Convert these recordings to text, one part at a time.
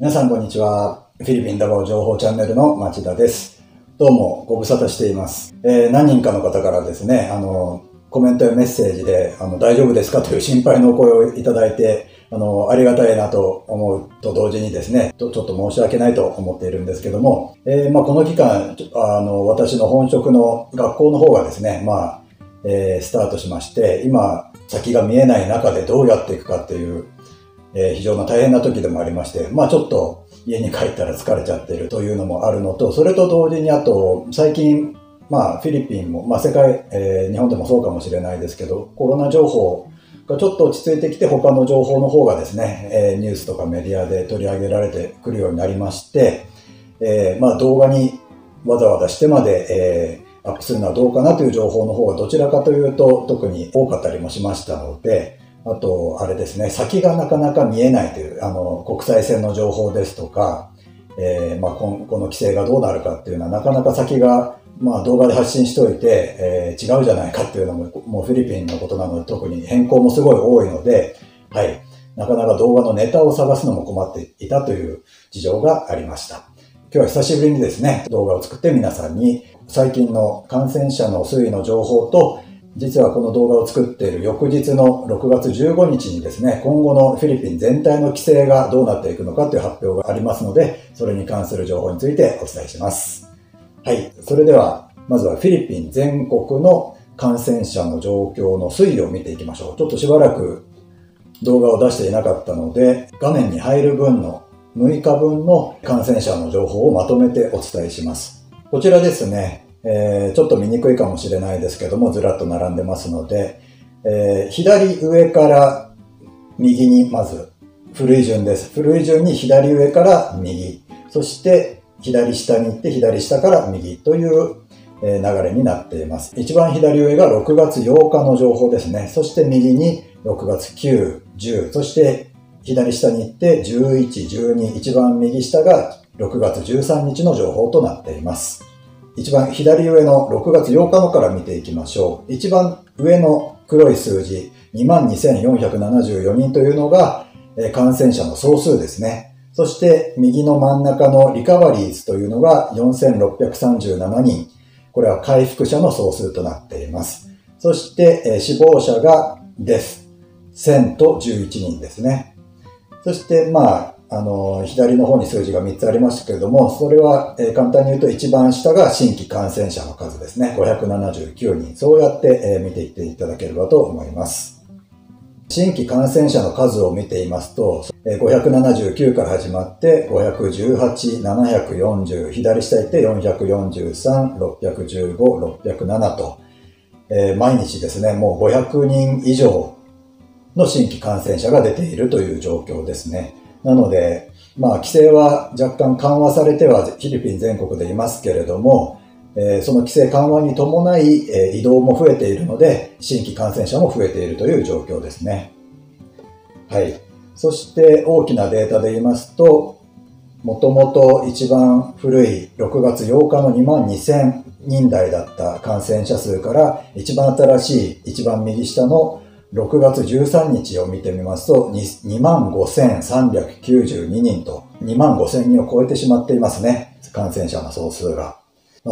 皆さんこんにちは。フィリピンダバオ情報チャンネルの町田です。どうもご無沙汰しています。何人かの方からですね、コメントやメッセージで、大丈夫ですかという心配のお声をいただいて、ありがたいなと思うと同時にですね、ちょっと申し訳ないと思っているんですけども、この期間、私の本職の学校の方がですね、スタートしまして、今、先が見えない中でどうやっていくかっていう、非常な大変な時でもありまして、ちょっと家に帰ったら疲れちゃってるというのもあるのと、それと同時にあと、最近、フィリピンも、世界、日本でもそうかもしれないですけど、コロナ情報がちょっと落ち着いてきて、他の情報の方がですね、ニュースとかメディアで取り上げられてくるようになりまして、動画にわざわざしてまで、アップするのはどうかなという情報の方がどちらかというと特に多かったりもしましたので、あとあれですね、先がなかなか見えないという国際線の情報ですとか、この規制がどうなるかっていうのはなかなか先が、動画で発信しておいて、違うじゃないかっていうのも、フィリピンのことなので特に変更もすごい多いので、なかなか動画のネタを探すのも困っていたという事情がありました。今日は久しぶりにですね、動画を作って皆さんに最近の感染者の推移の情報と、実はこの動画を作っている翌日の6月15日にですね、今後のフィリピン全体の規制がどうなっていくのかという発表がありますので、それに関する情報についてお伝えします。それでは、まずはフィリピン全国の感染者の状況の推移を見ていきましょう。ちょっとしばらく動画を出していなかったので、画面に入る分の6日分の感染者の情報をまとめてお伝えします。こちらですね、ちょっと見にくいかもしれないですけども、ずらっと並んでますので、左上から右にまず、古い順です。古い順に左上から右、そして左下に行って左下から右という流れになっています。一番左上が6月8日の情報ですね。そして右に6月9、10、そして左下に行って11、12、一番右下が6月13日の情報となっています。一番左上の6月8日のから見ていきましょう。一番上の黒い数字、22,474 人というのが感染者の総数ですね。そして右の真ん中のリカバリーズというのが 4,637 人。これは回復者の総数となっています。そして死亡者がです。1000と11人ですね。そして、左の方に数字が3つありましたけれども、それは、簡単に言うと一番下が新規感染者の数ですね。579人。そうやって、見ていっていただければと思います。新規感染者の数を見ていますと、579から始まって、518、740、左下行って443、615、607と、毎日ですね、もう500人以上、の新規感染者が出ているという状況ですね。なので、規制は若干緩和されてはフィリピン全国でいますけれども、その規制緩和に伴い、移動も増えているので、新規感染者も増えているという状況ですね。そして大きなデータで言いますと、もともと一番古い6月8日の22,000人台だった感染者数から、一番新しい、一番右下の6月13日を見てみますと、25,392 人と、25,000 人を超えてしまっていますね。感染者の総数が。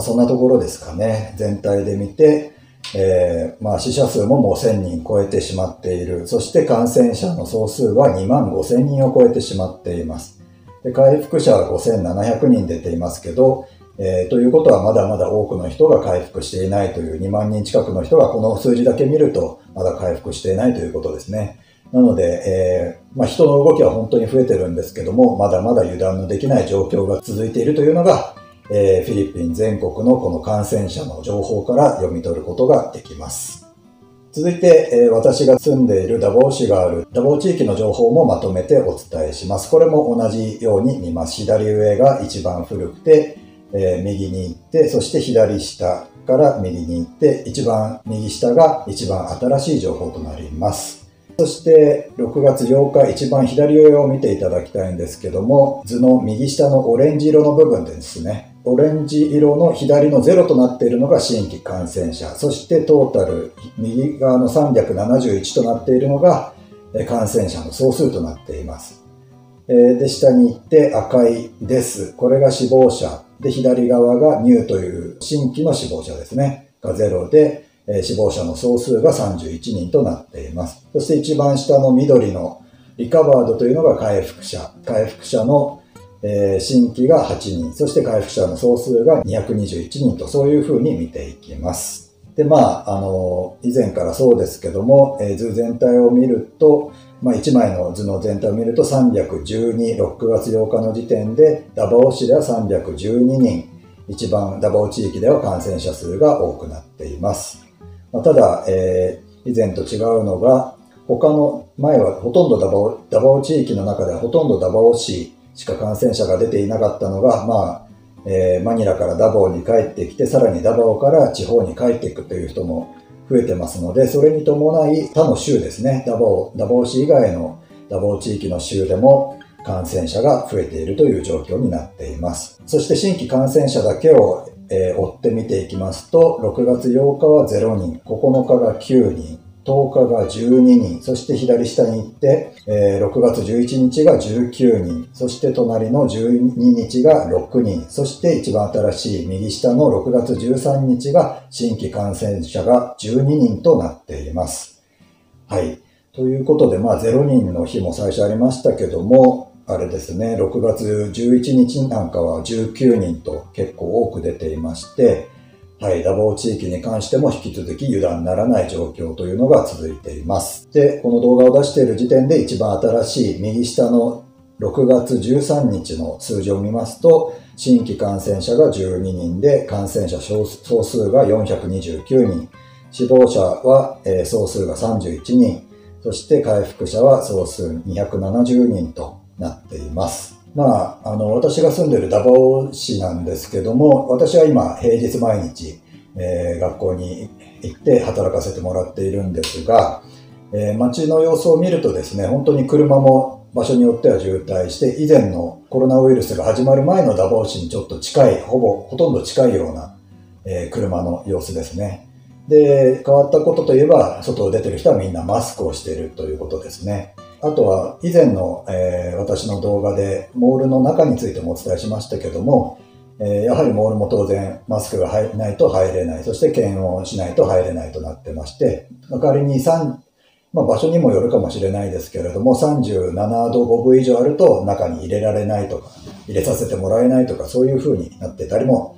そんなところですかね。全体で見て、死者数ももう 1,000 人超えてしまっている。そして感染者の総数は 25,000 人を超えてしまっています。で、回復者は 5,700 人出ていますけど、ということはまだまだ多くの人が回復していないという、2万人近くの人がこの数字だけ見るとまだ回復していないということですね。なので、人の動きは本当に増えてるんですけども、まだまだ油断のできない状況が続いているというのが、フィリピン全国のこの感染者の情報から読み取ることができます。続いて、私が住んでいるダバオ市があるダバオ地域の情報もまとめてお伝えします。これも同じように見ます。左上が一番古くて、右に行って、そして左下から右に行って、一番右下が一番新しい情報となります。そして6月8日、一番左上を見ていただきたいんですけども、図の右下のオレンジ色の部分ですね。オレンジ色の左の0となっているのが新規感染者。そしてトータル、右側の371となっているのが感染者の総数となっています。で、下に行って赤いです。これが死亡者。で、左側がニューという新規の死亡者ですね。が0で、死亡者の総数が31人となっています。そして一番下の緑のリカバードというのが回復者。回復者の新規が8人、そして回復者の総数が221人と、そういう風に見ていきます。で、以前からそうですけども、図全体を見ると、1枚の図の全体を見ると312、6月8日の時点で、ダバオ市では312人、一番ダバオ地域では感染者数が多くなっています。ただ、以前と違うのが、他の前はほとんどダバオ地域の中ではほとんどダバオ市しか感染者が出ていなかったのが、マニラからダバオに帰ってきて、さらにダバオから地方に帰っていくという人も増えてますので、それに伴い他の州ですね、ダバオ市以外のダバオ地域の州でも感染者が増えているという状況になっています。そして新規感染者だけを、追って見ていきますと、6月8日は0人、9日が9人、10日が12人、そして左下に行って、6月11日が19人、そして隣の12日が6人、そして一番新しい右下の6月13日が新規感染者が12人となっています。はい。ということで、0人の日も最初ありましたけども、あれですね、6月11日なんかは19人と結構多く出ていまして、はい、ダバオ地域に関しても引き続き油断ならない状況というのが続いています。で、この動画を出している時点で一番新しい右下の6月13日の数字を見ますと、新規感染者が12人で、感染者総数が429人、死亡者は総数が31人、そして回復者は総数270人となっています。私が住んでいるダバオ市なんですけども、私は今平日毎日、学校に行って働かせてもらっているんですが、街の様子を見るとですね、本当に車も場所によっては渋滞して、以前のコロナウイルスが始まる前のダバオ市にちょっと近い、ほとんど近いような、車の様子ですね。で、変わったことといえば、外を出てる人はみんなマスクをしているということですね。あとは以前の、私の動画でモールの中についてもお伝えしましたけども、やはりモールも当然マスクがないと入れない、そして検温しないと入れないとなってまして、仮に場所にもよるかもしれないですけれども、37度5分以上あると中に入れられないとか、入れさせてもらえないとか、そういう風になってたりも、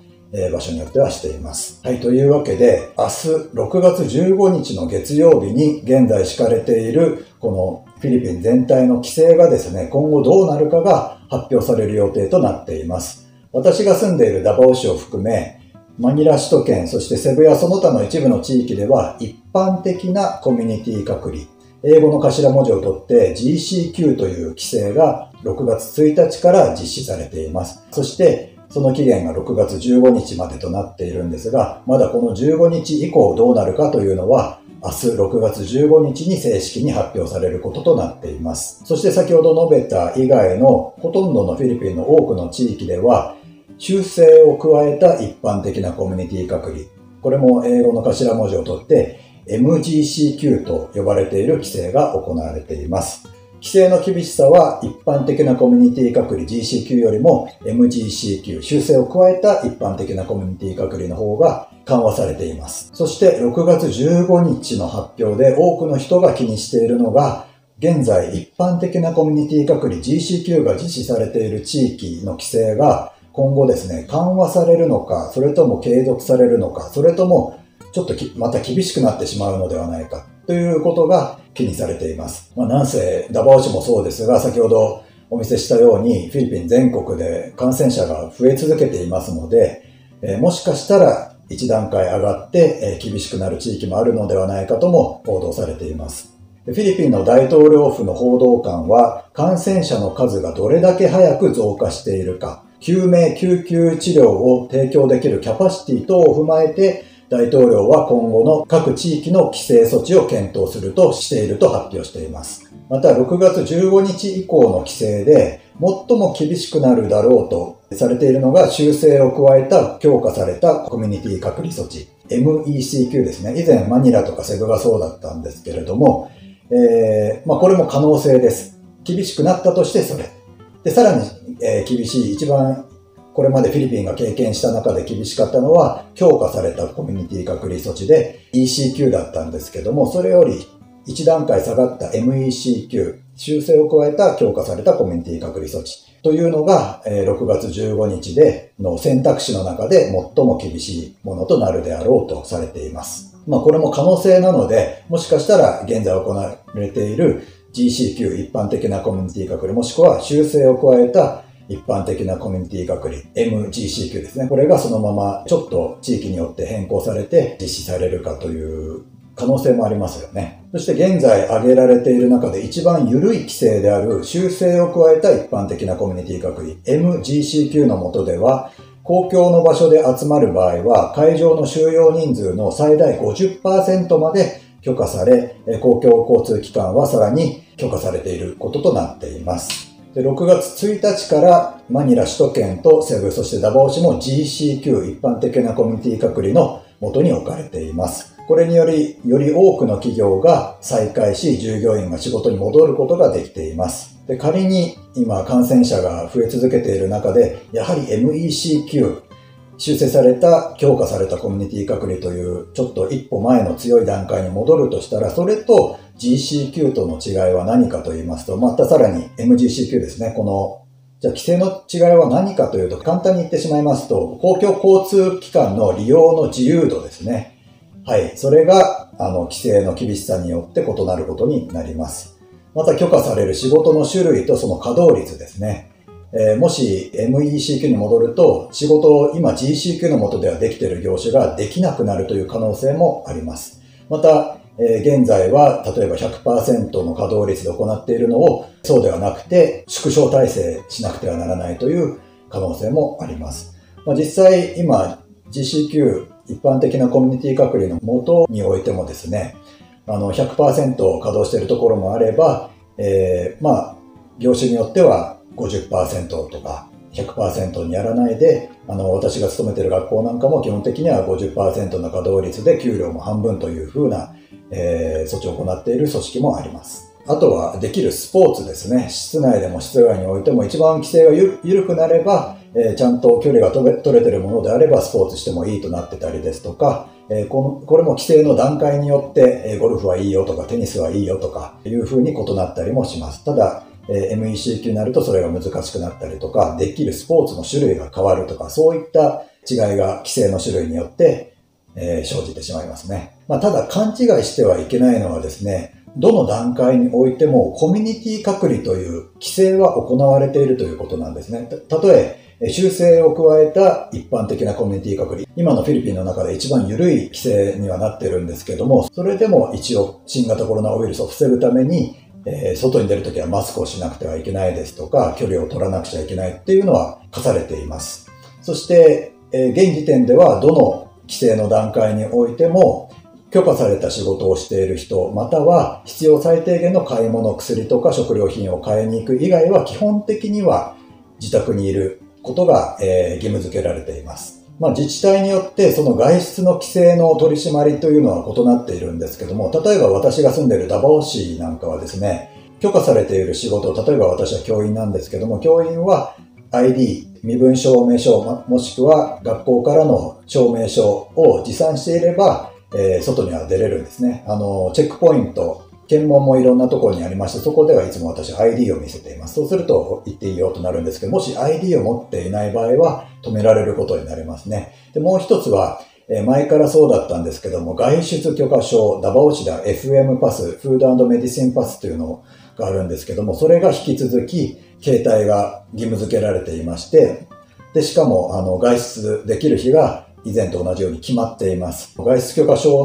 場所によってはしています。はい、というわけで、明日6月15日の月曜日に現在敷かれているこのフィリピン全体の規制がですね、今後どうなるかが発表される予定となっています。私が住んでいるダバオ市を含め、マニラ首都圏、そしてセブヤその他の一部の地域では、一般的なコミュニティ隔離、英語の頭文字を取って GCQ という規制が6月1日から実施されています。そして、その期限が6月15日までとなっているんですが、まだこの15日以降どうなるかというのは、明日6月15日に正式に発表されることとなっています。そして先ほど述べた以外のほとんどのフィリピンの多くの地域では、修正を加えた一般的なコミュニティ隔離。これも英語の頭文字を取って、MGCQ と呼ばれている規制が行われています。規制の厳しさは一般的なコミュニティ隔離 GCQ よりも MGCQ 修正を加えた一般的なコミュニティ隔離の方が緩和されています。そして6月15日の発表で多くの人が気にしているのが、現在一般的なコミュニティ隔離 GCQ が実施されている地域の規制が今後ですね、緩和されるのか、それとも継続されるのか、それともちょっとまた厳しくなってしまうのではないかということが気にされています。なんせダバオ市もそうですが、先ほどお見せしたようにフィリピン全国で感染者が増え続けていますので、もしかしたら一段階上がって厳しくなる地域もあるのではないかとも報道されています。フィリピンの大統領府の報道官は、感染者の数がどれだけ早く増加しているか、救命救急治療を提供できるキャパシティ等を踏まえて、大統領は今後の各地域の規制措置を検討するとしていると発表しています。また6月15日以降の規制で最も厳しくなるだろうとされているのが修正を加えた強化されたコミュニティ隔離措置 MECQ ですね。以前マニラとかセブがそうだったんですけれども、これも可能性です。厳しくなったとしてそれ。で、さらに、厳しい、一番これまでフィリピンが経験した中で厳しかったのは、強化されたコミュニティ隔離措置で ECQ だったんですけども、それより1段階下がった MECQ、修正を加えた強化されたコミュニティ隔離措置というのが、6月15日での選択肢の中で最も厳しいものとなるであろうとされています。まあこれも可能性なので、もしかしたら現在行われている GCQ 一般的なコミュニティ隔離、もしくは修正を加えた一般的なコミュニティ隔離 MGCQ ですね。これがそのままちょっと地域によって変更されて実施されるかという可能性もありますよね。そして現在挙げられている中で一番緩い規制である修正を加えた一般的なコミュニティ隔離 MGCQ の下では、公共の場所で集まる場合は会場の収容人数の最大 50% まで許可され、公共交通機関はさらに許可されていることとなっています。で、6月1日からマニラ首都圏とセブ、そしてダバオ市も GCQ 一般的なコミュニティ隔離の元に置かれています。これにより多くの企業が再開し、従業員が仕事に戻ることができています。で、仮に今感染者が増え続けている中で、やはり MECQ、修正された、強化されたコミュニティ隔離という、ちょっと一歩前の強い段階に戻るとしたら、それと GCQ との違いは何かと言いますと、またさらに MGCQ ですね。この、じゃあ規制の違いは何かというと、簡単に言ってしまいますと、公共交通機関の利用の自由度ですね。はい。それが、規制の厳しさによって異なることになります。また許可される仕事の種類とその稼働率ですね。もし MECQ に戻ると、仕事を今 GCQ の下ではできている業種ができなくなるという可能性もあります。また、現在は例えば 100% の稼働率で行っているのを、そうではなくて縮小体制しなくてはならないという可能性もあります。まあ、実際今 GCQ 一般的なコミュニティ隔離の下においてもですね、100% 稼働しているところもあれば、まあ、業種によっては50% とか 100% にやらないで、私が勤めている学校なんかも基本的には 50% の稼働率で給料も半分というふうな、措置を行っている組織もあります。あとはできるスポーツですね。室内でも室外においても一番規制が緩くなれば、ちゃんと距離が取れているものであればスポーツしてもいいとなってたりですとか、これも規制の段階によって、ゴルフはいいよとかテニスはいいよとかいうふうに異なったりもします。ただMECQ になるとそれが難しくなったりとか、できるスポーツの種類が変わるとか、そういった違いが規制の種類によって、生じてしまいますね。まあ、ただ勘違いしてはいけないのはですね、どの段階においてもコミュニティ隔離という規制は行われているということなんですね。たとえ修正を加えた一般的なコミュニティ隔離、今のフィリピンの中で一番緩い規制にはなってるんですけども、それでも一応新型コロナウイルスを防ぐために外に出るときはマスクをしなくてはいけないですとか、距離を取らなくちゃいけないっていうのは課されています。そして、現時点ではどの規制の段階においても、許可された仕事をしている人、または必要最低限の買い物、薬とか食料品を買いに行く以外は基本的には自宅にいることが、義務付けられています。まあ、自治体によってその外出の規制の取り締まりというのは異なっているんですけども、例えば私が住んでいるダバオ市なんかはですね、許可されている仕事、例えば私は教員なんですけども、教員は ID、身分証明書、もしくは学校からの証明書を持参していれば、外には出れるんですね。チェックポイント、検問もいろんなところにありまして、そこではいつも私 ID を見せています。そうすると行っていいよとなるんですけど、もし ID を持っていない場合は止められることになりますね。で、もう一つは、前からそうだったんですけども、外出許可証、ダバオ市で FM パス、フード&メディシンパスというのがあるんですけども、それが引き続き携帯が義務付けられていまして、で、しかも、外出できる日が以前と同じように決まっています。外出許可証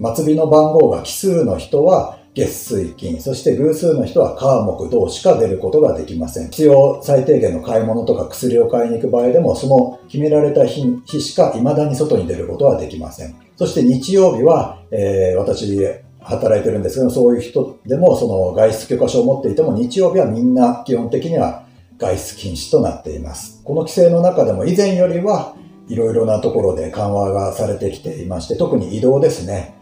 の末尾の番号が奇数の人は月水金、そして偶数の人は火木土しか出ることができません。必要最低限の買い物とか薬を買いに行く場合でも、その決められた日しか未だに外に出ることはできません。そして日曜日は、私働いてるんですけど、そういう人でもその外出許可証を持っていても日曜日はみんな基本的には外出禁止となっています。この規制の中でも以前よりはいろいろなところで緩和がされてきていまして、特に移動ですね。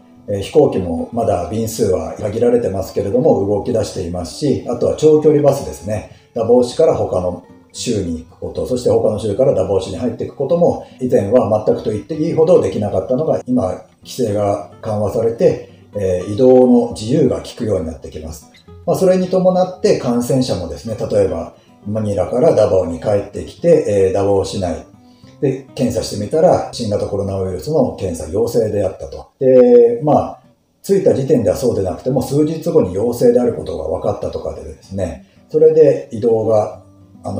飛行機もまだ便数は限られてますけれども動き出していますし、あとは長距離バスですね。ダボ押しから他の週に行くこと、そして他の週からダボ押しに入っていくことも、以前は全くと言っていいほどできなかったのが、今、規制が緩和されて、移動の自由が利くようになってきます。それに伴って感染者もですね、例えばマニラからダボに帰ってきて、ダボ市内で検査してみたら、新型コロナウイルスの検査陽性であったと。で、着いた時点ではそうでなくても、数日後に陽性であることが分かったとかでですね、それで移動が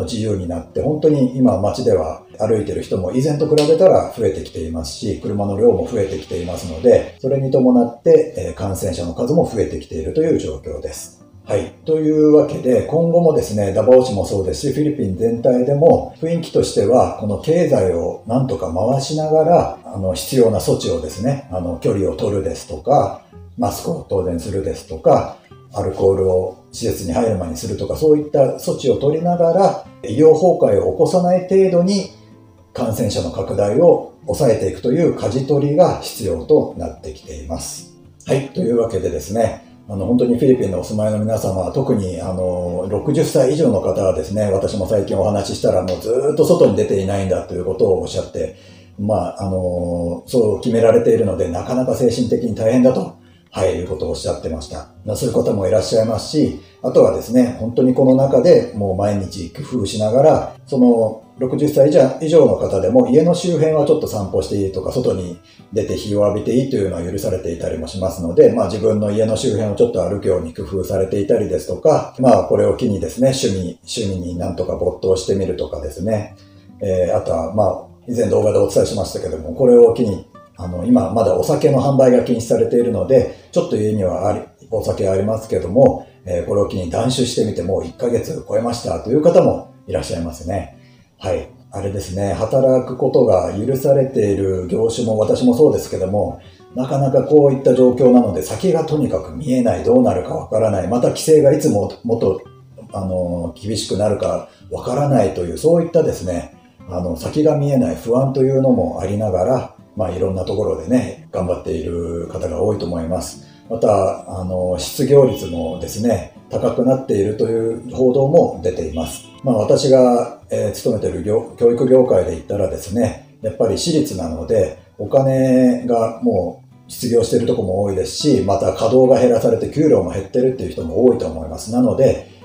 自由になって、本当に今街では歩いてる人も以前と比べたら増えてきていますし、車の量も増えてきていますので、それに伴って感染者の数も増えてきているという状況です。はい。というわけで、今後もですね、ダバオ市もそうですし、フィリピン全体でも雰囲気としては、この経済をなんとか回しながら、必要な措置をですね、距離を取るですとか、マスクを当然するですとか、アルコールを施設に入る前にするとか、そういった措置を取りながら、医療崩壊を起こさない程度に感染者の拡大を抑えていくという舵取りが必要となってきています。はい。というわけでですね、本当にフィリピンのお住まいの皆様は、特に60歳以上の方はですね、私も最近お話ししたら、もうずっと外に出ていないんだということをおっしゃって、そう決められているので、なかなか精神的に大変だと。いうことをおっしゃってました。そういう方もいらっしゃいますし、あとはですね、本当にこの中でもう毎日工夫しながら、その60歳以上の方でも家の周辺はちょっと散歩していいとか、外に出て日を浴びていいというのは許されていたりもしますので、自分の家の周辺をちょっと歩くように工夫されていたりですとか、これを機にですね、趣味になんとか没頭してみるとかですね、あとは以前動画でお伝えしましたけども、これを機に今まだお酒の販売が禁止されているので、ちょっと家にはお酒ありますけども、これを機に断酒してみてもう1ヶ月超えましたという方もいらっしゃいますね。はい。あれですね、働くことが許されている業種も私もそうですけども、なかなかこういった状況なので、先がとにかく見えない、どうなるかわからない、また規制がいつもっと、厳しくなるかわからないという、そういったですね、先が見えない不安というのもありながら、いろんなところでね、頑張っている方が多いと思います。また、失業率もですね、高くなっているという報道も出ています。私が、勤めている教育業界で言ったらですね、やっぱり私立なので、お金がもう失業しているところも多いですし、また稼働が減らされて給料も減っているっていう人も多いと思います。なので、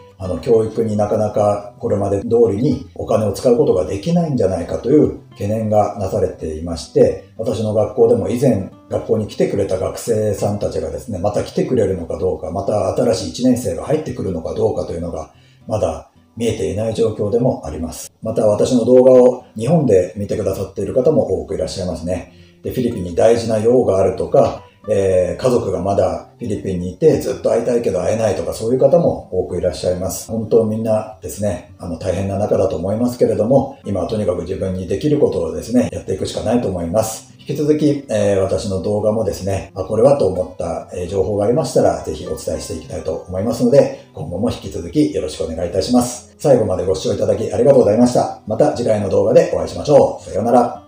教育になかなかこれまで通りにお金を使うことができないんじゃないかという懸念がなされていまして、私の学校でも以前学校に来てくれた学生さんたちがですね、また来てくれるのかどうか、また新しい1年生が入ってくるのかどうかというのがまだ見えていない状況でもあります。また私の動画を日本で見てくださっている方も多くいらっしゃいますね。で、フィリピンに大事な用があるとか、家族がまだフィリピンにいてずっと会いたいけど会えないとか、そういう方も多くいらっしゃいます。本当みんなですね、大変な中だと思いますけれども、今はとにかく自分にできることをですね、やっていくしかないと思います。引き続き、私の動画もですね、これはと思った情報がありましたら、ぜひお伝えしていきたいと思いますので、今後も引き続きよろしくお願いいたします。最後までご視聴いただきありがとうございました。また次回の動画でお会いしましょう。さようなら。